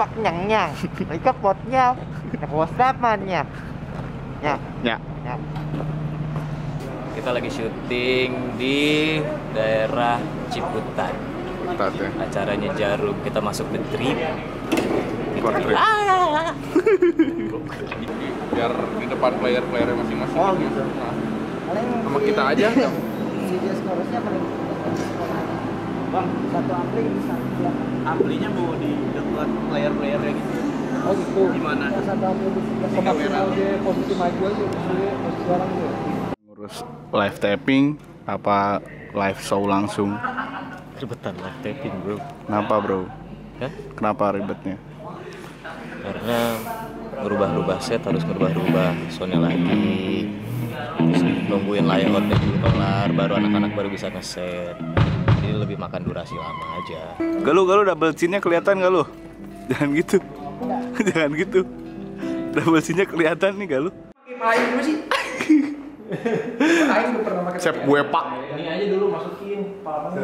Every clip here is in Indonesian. bạc nhằng nhằng, lấy các bột nhau, có sáp man nhạc. Nhạc. Kita lagi syuting di daerah Ciputat. Acaranya Jarum, kita masuk The Trip. Biar di depan player-playernya masing-masing. Oh, gitu. Sama kita aja. Video skorusnya paling Bang, satu ampli bisa ya. Amplinya mau di dekat player-playernya gitu. Oh gitu. Gimana? Satu ampli di kamera aja, posisi maju aja, posisi orang gitu. Ngurus live tapping apa live show langsung? Ribetan live tapping, Bro. Kenapa, Bro? Hah? Kenapa ribetnya? Karena ngerubah-rubah set, harus ngerubah-rubah soalnya lagi. Terus nungguin layoutnya dulu kelar, baru anak-anak baru bisa ngeset. Jadi lebih makan durasi lama aja. Galuh double chin-nya kelihatan gak lu? Jangan gitu. Jangan gitu. Double chin-nya kelihatan nih Galuh. Main dulu sih. Aing pernah pakai Chef gue, Pak. Ini aja dulu masukin kepala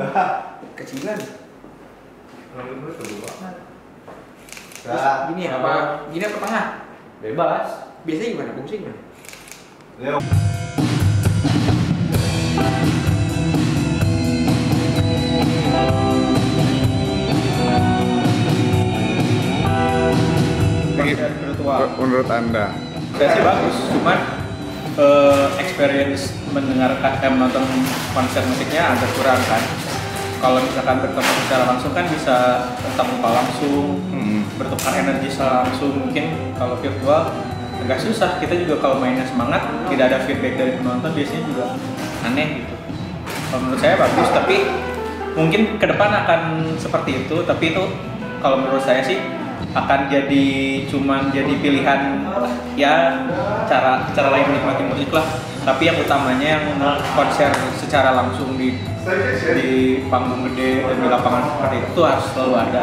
kecilan. Nah, gini ya, apa? Gini apa tengah? Bebas. Biasanya gimana? Fungsi gimana? Leo. Menurut Anda? Versi bagus, cuman experience mendengarkan dan menonton konser musiknya agak kurang kan. Kalau misalkan bertemu secara langsung kan bisa tetap muka langsung, bertukar energi secara langsung. Mungkin kalau virtual agak susah, kita juga kalau mainnya semangat, tidak ada feedback dari penonton biasanya juga aneh gitu. Kalau menurut saya bagus, tapi mungkin ke depan akan seperti itu, tapi itu kalau menurut saya sih akan jadi cuman jadi pilihan ya, cara lain menikmati musik lah. Tapi yang utamanya yang konser secara langsung di panggung gede dan di lapangan seperti itu harus selalu ada.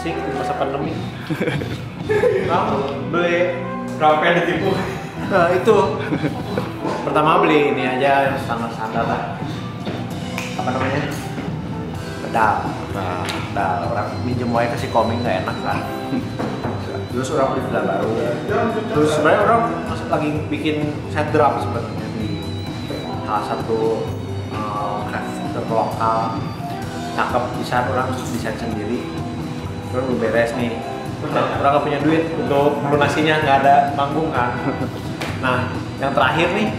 Musik di masa pandemi. Kamu beli berapa yang ditipu? Itu pertama beli ini aja yang standar lah. Apa namanya? Pedal. Orang minjem aja kasih komik nggak enak kan. Terus orang beli pedal baru. Terus sebenarnya orang lagi bikin set drum sebenarnya di salah satu kreator lokal. Cakep desain orang desain sendiri. Terus belum beres nih, orang gak punya duit untuk lunasinya, gak ada panggung kan. Nah, yang terakhir nih,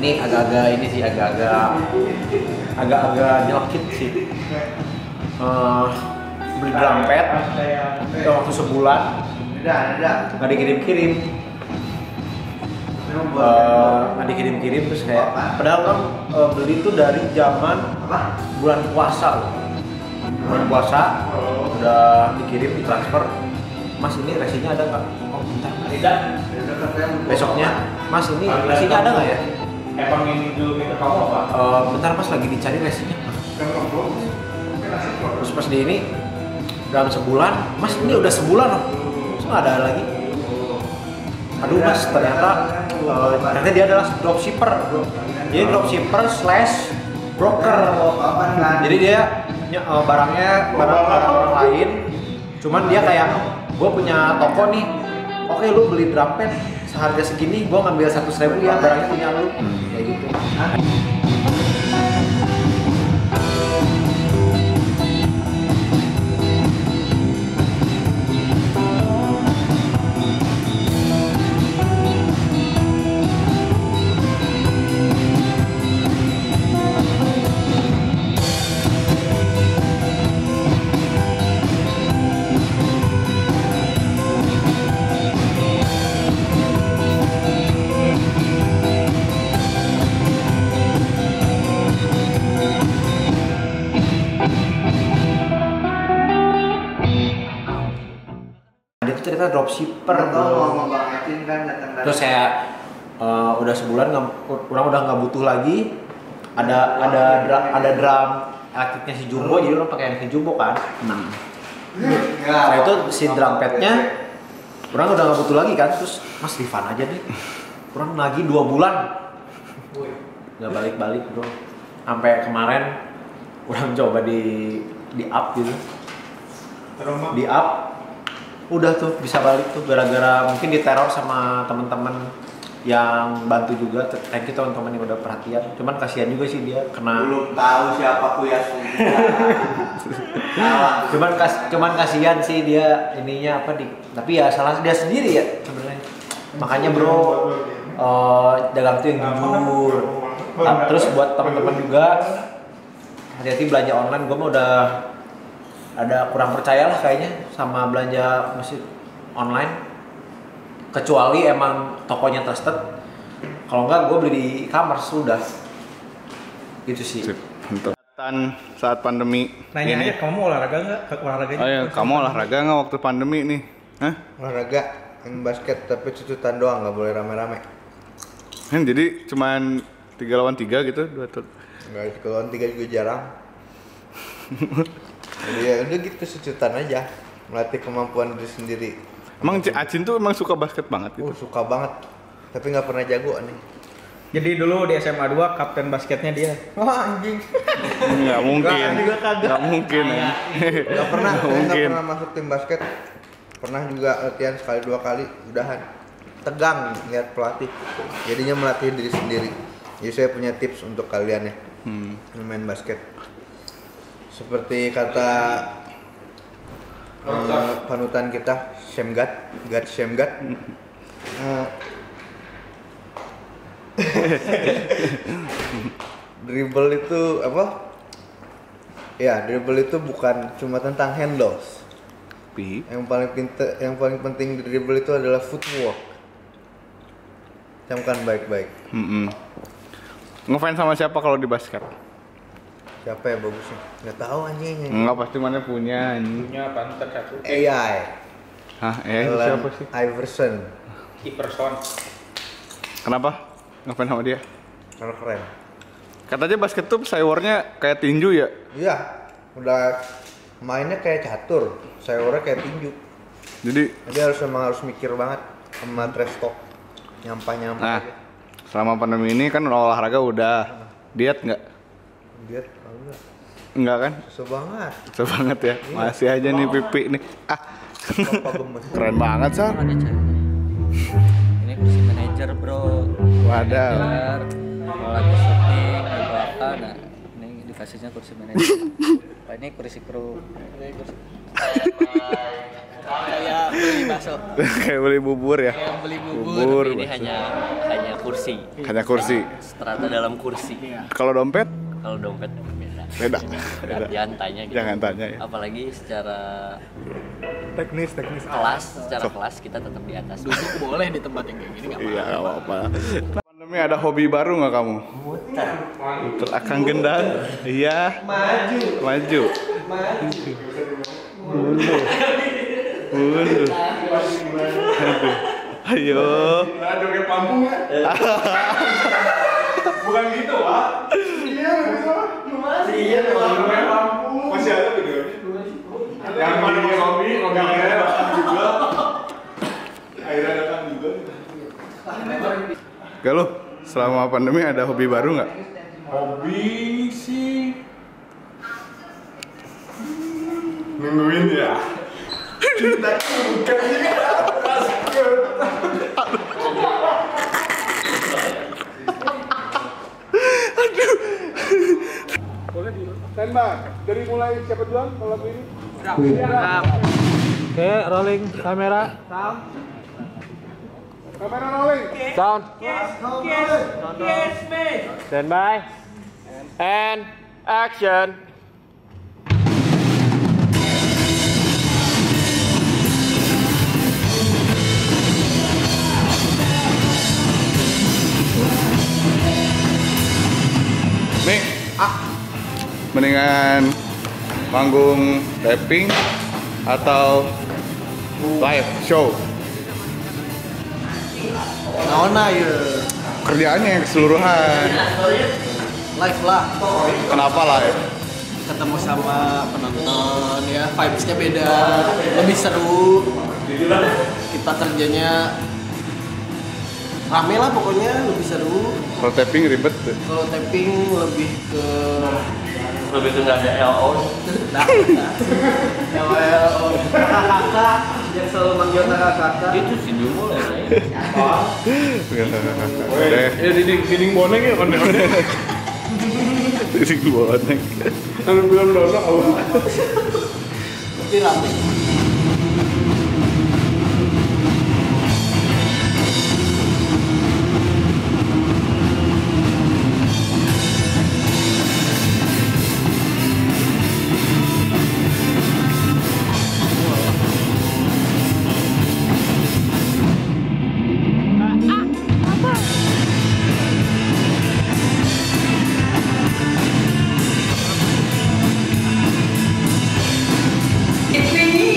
ini agak-agak nyelkit sih. Beli drum pad, waktu sebulan, gak dikirim-kirim. Terus kayak, padahal kan beli tuh dari zaman bulan puasa loh. Bulan puasa udah dikirim, ditransfer. Mas ini resinya ada nggak? Oh, tidak. Besoknya, Mas ini resinya ada nggak ya? Emang ini dulu kita kamu apa? Bentar Mas lagi dicari resinya. Terus pas di ini dalam sebulan, Mas ini udah sebulan loh. Terus nggak ada lagi. Aduh Mas, ternyata dia adalah dropshipper. Jadi dropshipper slash broker. Jadi dia barangnya orang lain, cuman dia kayak gue punya toko nih, oke lu beli drum pad seharga segini, gue ngambil 100.000 ya barangnya punya lu, kayak gitu. itu cerita dropshipper ngomong Bang Edwin kan datang dari terus saya udah sebulan orang udah nggak butuh lagi ada drum akiknya si Jumbo jadi orang pakai yang si Jumbo kan nah itu si drum padnya orang udah nggak butuh lagi kan terus Mas Rifan aja deh orang lagi 2 bulan nggak balik-balik bro sampai kemarin orang coba di up gitu di up udah tuh bisa balik tuh gara-gara mungkin diteror sama teman-teman yang bantu juga. Thank you teman-teman yang udah perhatian. Cuman kasihan juga sih dia kena belum tahu siapa kuyasnya. cuman kasihan sih dia ininya apa di tapi ya salah dia sendiri ya sebenarnya. Makanya bro dagang tuh yang jujur. Terus buat teman-teman juga hati-hati belanja online. Gue mah udah ada kurang percaya lah kayaknya sama belanja musik online. Kecuali emang tokonya trusted, kalau enggak gue beli di e-commerce sudah. Gitu sih. Saat pandemi. Nanya aja kamu olahraga nggak? Oh iya, kamu olahraga nggak waktu pandemi nih? Hah? Olahraga, main basket tapi cucutan doang nggak boleh rame-rame. Jadi cuman 3 lawan 3 gitu, 2 tur. Nggak, 3 lawan 3 juga jarang. Jadi ya udah gitu cucutan aja, melatih kemampuan diri sendiri. Emang Acin tuh emang suka basket banget gitu? Suka banget, tapi nggak pernah jago nih. Jadi dulu di SMA 2 kapten basketnya dia. Wah anjing. Nggak mungkin. Nggak mungkin. Nggak pernah. Nggak pernah masuk tim basket. Pernah juga latihan sekali 2 kali, udahan. Tegang lihat pelatih. Jadinya melatih diri sendiri. Jadi saya punya tips untuk kalian ya, main basket. Seperti kata panutan kita Shemgat dribble itu apa? Ya dribble itu bukan cuma tentang handles. Yang paling penting di dribble itu adalah footwork. Camkan baik-baik. Ngefans sama siapa kalau di basket? Siapa yang bagusnya? Nggak tahu anjing. Nggak pasti mana punya. Punya pantat satu. AI. Hah, AI itu siapa sih? Iverson. Kenapa? Ngapain sama dia? Karena keren. Katanya basket tuh sayurnya kayak tinju ya? Iya. Udah mainnya kayak catur, sayurnya kayak tinju. Jadi harus mikir banget sama trash talk. Nyampah-nyampah. Nah, aja. Selama pandemi ini kan olahraga udah diet nggak? Diet enggak kan? Sebanget ya. Iya. Masih aja nih pipi nih. Ah. Keren banget, Sar. Ini kursi manajer, bro. Wadah. Kalau lagi syuting di kota, nah ini dikasihnya kursi manajer. Wah, ini kursi kru. Ini kursi. Kayak beli bakso. Kayak beli bubur ya. Kayak beli bubur. Ini hanya kursi. Hanya kursi. Strata dalam kursi. Kalau dompet? Kalau dompet beda. Jangan tanya gitu. Jangan tanya ya. Apalagi secara teknis kelas kita tetap di atas. Duduk boleh di tempat yang kayak gini enggak apa-apa. Iya, apa-apa. Pandemi ada hobi baru enggak kamu? Muter akang gendang. Iya. Maju. Mundur. Ayo. Aduh kayak pampu ya. Bukan gitu, Pak. Iya, masih ada video. Yang mana kopi, orangnya datang juga. Akhirnya datang juga. Kalau selama pandemi ada hobi baru nggak? Hobi sih nungguin ya. Tapi bukan sih. Tembak dari mulai siapa duluan kalau ini? Oke, rolling kamera. Sound. Kamera rolling. Sound. Yes, me. Standby. And action. Nih, mendingan manggung tapping atau live show. Naona ya kerjaannya keseluruhan live lah. Kenapa live? Ketemu sama penonton ya, vibesnya beda, lebih seru. Kita kerjanya rame lah pokoknya, lebih seru. Kalau tapping ribet tuh. Kalau tapping lebih ke nggak ada LO. LO kakak yang selalu manggil kakak itu si Dumo lah ya. Ya dinding bonek ya kan. Dinding bonek. Tapi belum dosa awal. Tapi rame.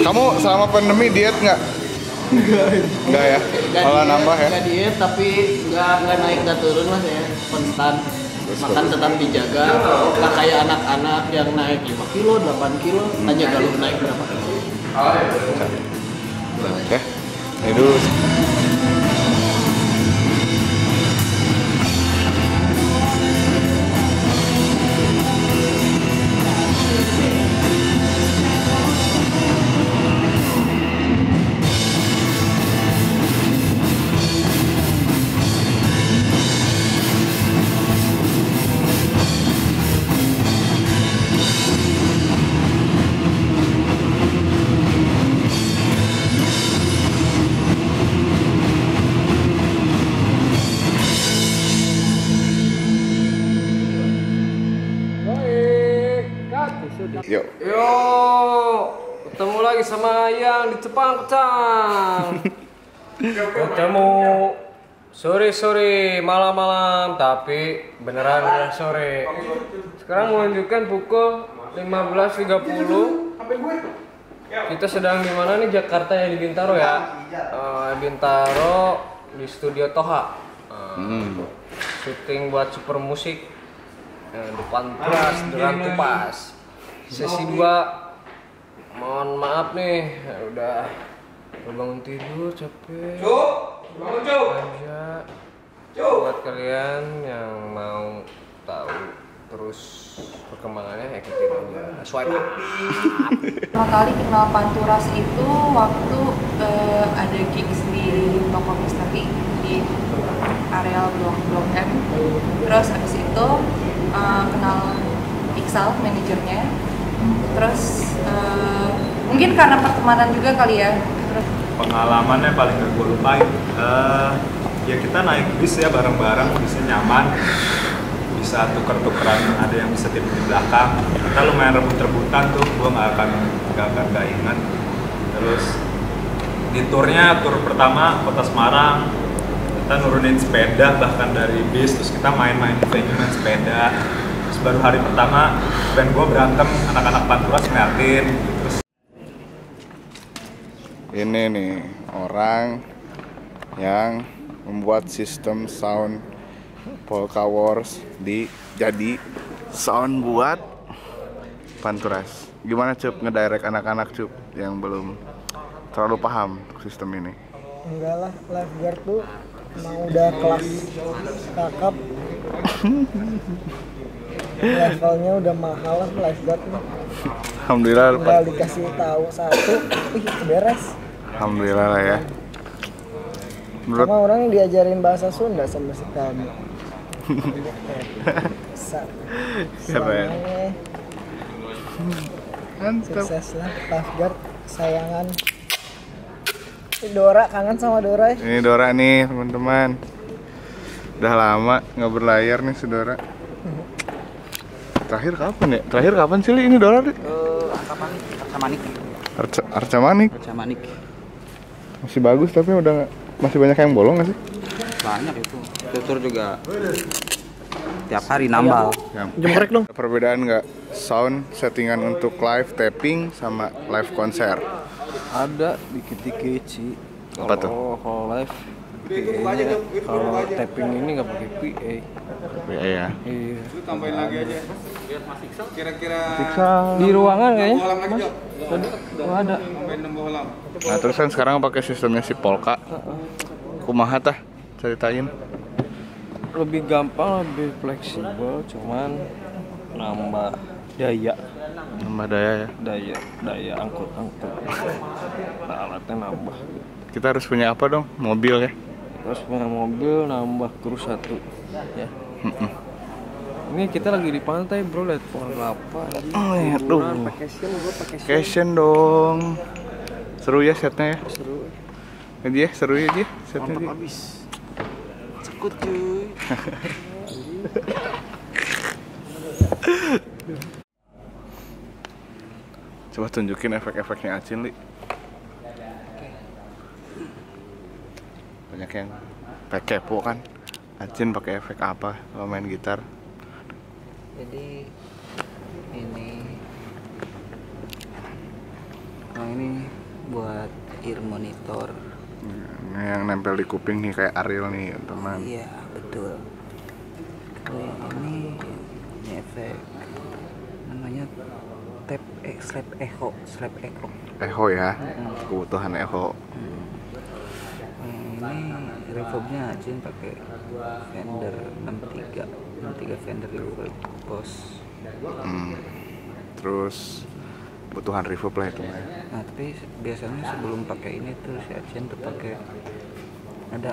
Kamu selama pandemi diet nggak? Nggak ya? Kalau nambah ya? Nggak diet, tapi nggak naik nggak turun mas ya, konstan. Makan tetap dijaga. Nggak kayak anak-anak yang naik 5 kilo, 8 kilo, tanya Galuh naik berapa kilo. Oke, ini dulu. Yo. Yo, ketemu lagi sama yang di Jepang Kecang. Ketemu sore-sore, malam-malam, tapi beneran sore. Sekarang menunjukkan pukul 15.30. Kita sedang di mana nih? Jakarta ya, di Bintaro ya. Bintaro di studio Toha. Syuting buat Supermusic. The Panturas, kupas. Sesi 2, mohon maaf nih, udah bangun tidur, capek. Aja buat kalian yang mau tahu terus perkembangannya ya kita aja swipe up. Pertama kali kenal Panturas itu waktu ada gigs di toko misteri di areal Blok M. Terus habis itu kenal Iksal, manajernya. Terus mungkin karena pertemanan juga kali ya. Pengalamannya paling gak gue lupain, ya kita naik bis ya bareng-bareng, bisa nyaman, bisa tuker-tukeran, ada yang bisa tidur di belakang. Kita lumayan rebut-rebutan tuh, gue gak ingat. Terus di turnya, tur pertama Kota Semarang, kita nurunin sepeda bahkan dari bis, terus kita main-main di venue main sepeda. Terus baru hari pertama, band gue berantem, anak-anak Panturas ngeliatin. Terus ini nih, orang yang membuat sistem sound Polka Wars jadi sound buat Panturas. Gimana Cup, ngedirect anak-anak Cup yang belum terlalu paham sistem ini? Enggak lah, lifeguard tuh emang udah kelas kakap. Levelnya udah mahal lah lifeguard mah. Alhamdulillah udah dikasih tahu satu, beres. Alhamdulillah lah ya. Sama orang diajarin bahasa Sunda sama si Tani. Keren. Sukses lah lifeguard, sayangan. Ini Dora, kangen sama Dora ya. Ini Dora nih teman-teman. Udah lama nggak berlayar nih si Dora. Terakhir kapan ya? Terakhir kapan sih ini Dora? Arca Manik. Masih bagus tapi udah masih banyak yang bolong nggak sih? Banyak itu. Tutur juga tiap hari nambal. Jemprek dong. Perbedaan nggak sound settingan untuk live tapping sama live konser? Ada dikit-dikit sih. Apa tuh? Kalau live kalau tapping ini nggak pakai PA. PA ya. Iya. Lu tambahin lagi aja. Lihat Mas Iksal kira-kira di ruangan kayaknya. Mas, ada. Tambahin 6 bolam. Nah, terus kan sekarang pakai sistemnya si Polka. Kumaha tah ceritain? Lebih gampang, lebih fleksibel, cuman nambah daya. Nambah daya ya? Daya angkut-angkut. Nah, alatnya nambah. Kita harus punya apa dong? Mobil ya? Terus punya mobil, nambah kru satu ya. Ini kita lagi di pantai bro, lihat pohon kelapa. Oh ya, vacation dong. Seru ya setnya ya? Seru. Jadi ya, seru ya dia setnya. Mantap abis. Cekut cuy. Coba tunjukin efek-efeknya Acin, Li. Banyak yang kepo kan Acin pakai efek apa kalau main gitar. Jadi ini buat ear monitor yang nempel di kuping nih kayak Ariel nih teman. Iya betul. Ini efek namanya tap slap echo ya. Kebutuhan echo. Ini reverbnya Acin pakai Fender 63 Fender reverb Boss. Terus kebutuhan reverb lah itu. Nah tapi biasanya sebelum pakai ini tuh si Acin tuh pakai ada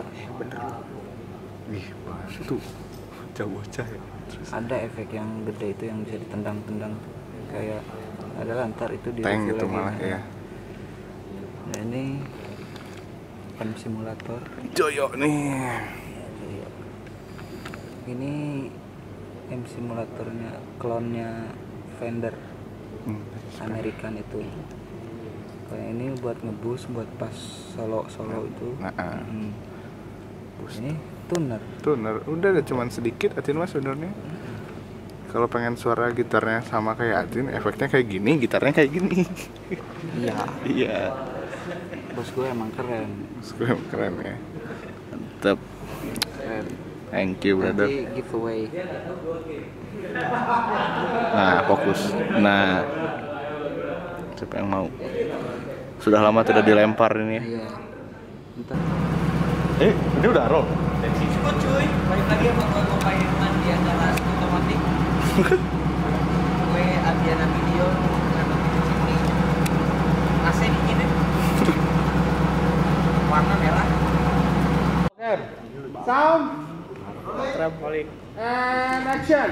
tuh bocah-bocah ya. Terus ada efek yang gede itu yang bisa ditendang-tendang kayak ada lantar itu di tank itu malah ya. Nah ini bukan simulator Joyo nih. Ini simulatornya klonnya Fender American itu. Kalau ini buat ngebus, buat pas solo itu. Ini tuner. Udah cuman sedikit Acin mas sebenarnya. Kalau pengen suara gitarnya sama kayak Acin, efeknya kayak gini, gitarnya kayak gini. Iya. Iya. Bos gue emang keren. Bos gue emang keren ya. Mantap. Thank you brother. Nanti giveaway. Nah fokus. Nah siapa yang mau? Sudah lama tidak dilempar ini ya. Iya. Bentar. Ini udah roll. Cukup cuy. Balik lagi sama Bapak Irman di antara otomatik. Gue Adiana Video. AC dingin ya. Warna merah. Sound. Trampoline. And action.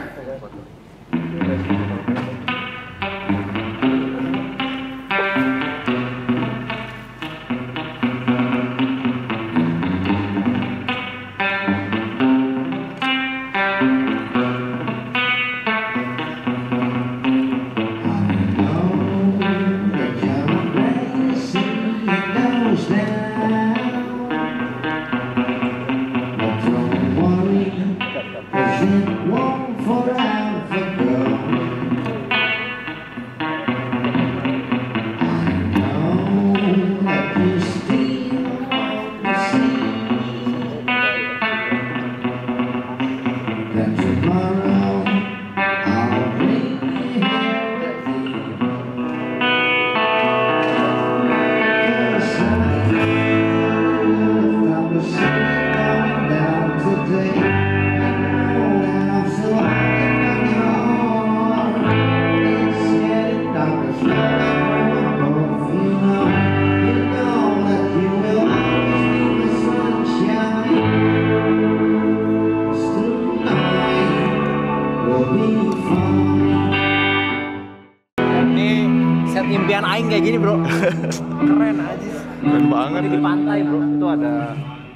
Impian aing kayak gini bro. Keren aja. Keren banget. Di pantai bro, itu ada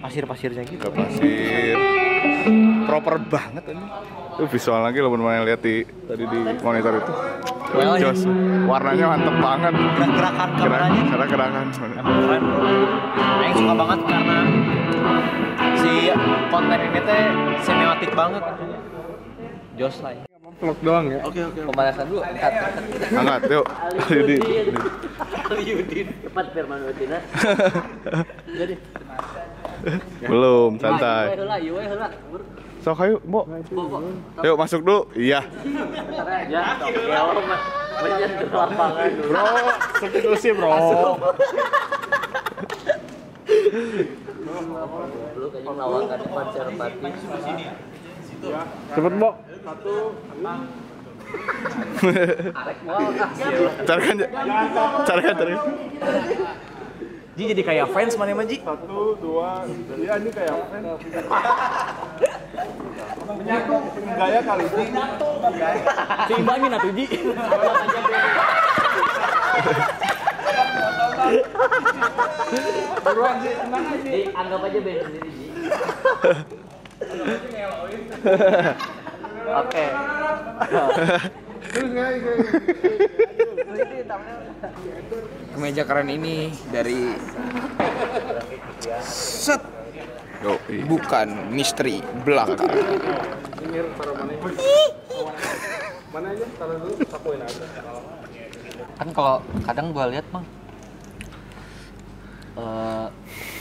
pasir-pasirnya gitu. Ada pasir. Proper banget ini. Itu visual lagi lo bener-bener lihat di monitor itu. Jos, warnanya mantep banget. Gerak-gerakan kameranya. Gerak-gerakan. Keren bro. Aing suka banget karena si konten ini teh semiotik banget. Joslay. Vlog doang ya. Oke. Pemanasan dulu, angkat yuk. Aliudin. Cepat Firman Udina. Jadi. Belum, santai. Sok ayo, Mbok. Yuk masuk dulu. Iya. Bro, segitu sih, bro. Lu kayaknya lawan kan Pancerpati. Cepet Mbok. Satu, enam. Carikan. Ji jadi kayak fans mana mah Ji? Satu, dua, ya ini kayak fans. Menyatu, gaya kali ini. Seimbangin atuh Ji. Buruan Ji, tenang aja. Anggap aja beda sendiri Ji. Oke. Kemeja keren ini dari set. Bukan misteri belakang. Mana aja taruh dulu, sapuin aja. Kan kalau kadang gua lihat mah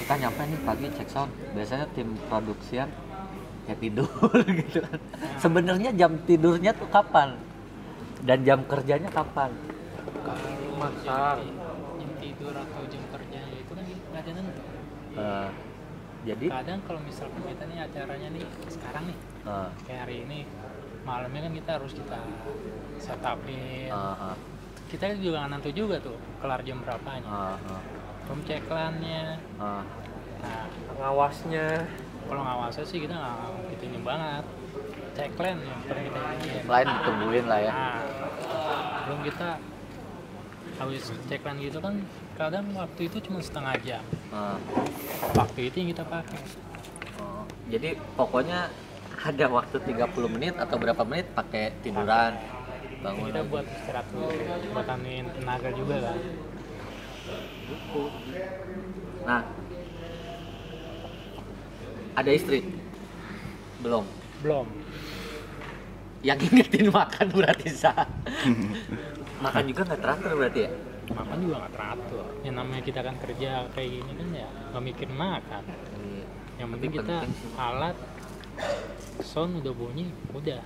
kita nyampe nih pagi cek sound. Biasanya tim produksian ya tidur gitu kan. Sebenarnya jam tidurnya tuh kapan dan jam kerjanya kapan? Makan jam tidur atau jam kerja itu kan nggak ada nentu. Jadi kadang kalau misalkan kita nih acaranya nih sekarang nih kayak hari ini malamnya kan kita harus kita setup nih. Kita juga nggak nentu juga tuh kelar jam berapanya. Pemceklannya, ngawasnya. Kalau ngawasnya sih kita nggak gituin banget. Ceklan yang pernah kita ini. Lain tungguin lah ya. Belum kita habis ceklan gitu kan kadang waktu itu cuma setengah jam. Waktu itu yang kita pakai. Jadi pokoknya ada waktu 30 menit atau berapa menit pakai tiduran. Bangun kita lagi. Buat istirahat dulu, buat tambahin tenaga juga kan. Nah, ada istri? Belum. Yang ingetin makan berarti sah. Makan juga nggak teratur berarti ya? Makan juga nggak teratur. Yang namanya kita kan kerja kayak gini kan ya nggak mikir makan. Yang penting kita alat, sound udah bunyi, udah.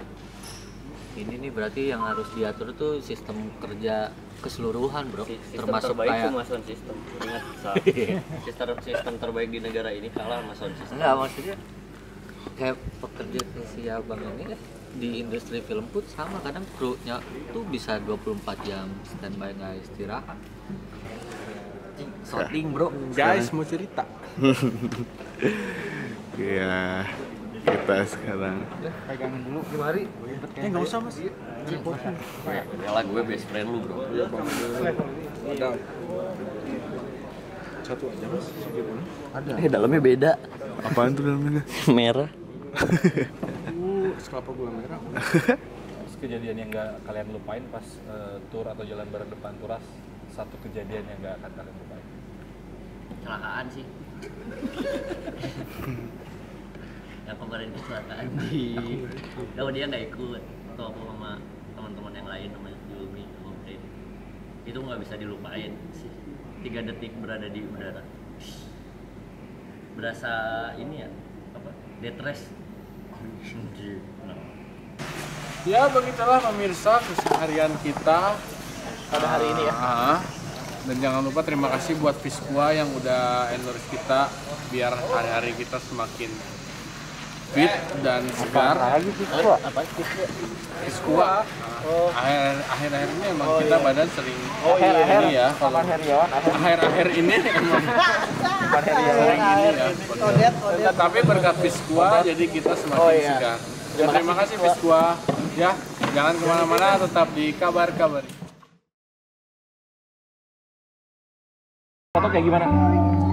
Ini nih berarti yang harus diatur tuh sistem kerja keseluruhan bro. Sistem termasuk terbaik kayak sama sound system. Ingat sistem terbaik di negara ini kalah sama sound system. Enggak, maksudnya kayak pekerja si Abang ini kan di industri film pun sama, kadang kru-nya tuh bisa 24 jam standby nggak istirahat. Shooting bro, guys mau cerita. Iya. Kita sekarang pegang dulu kemari. Enggak usah Mas. Yalah gue best friend lu, bro. Ada. Satu aja Mas. Ada. Dalamnya beda. Apaan tuh dalamnya? Merah. Kelapa gula merah. Kejadian yang enggak kalian lupain pas tur atau jalan bareng The Panturas, satu kejadian yang enggak akan kalian lupain. Kecelakaan sih. Yang kemarin kecelakaan di kalau dia nggak ikut atau aku sama teman-teman yang lain sama Yumi sama Fred itu nggak bisa dilupain sih. 3 detik berada di udara berasa ini ya apa detres ya. Begitulah pemirsa keseharian kita pada hari ini ya. Dan jangan lupa terima kasih buat Fiskua yang udah endorse kita biar hari-hari kita semakin fit dan segar. Apa Fiskua? Akhir-akhir ini emang kita badan sering ini ya. Akhir-akhir ini emang sering ini ya. Tapi berkat Fiskua jadi kita semakin segar. Terima kasih Fiskua. Ya, jangan kemana-mana, tetap di kabar-kabari. Foto kayak gimana?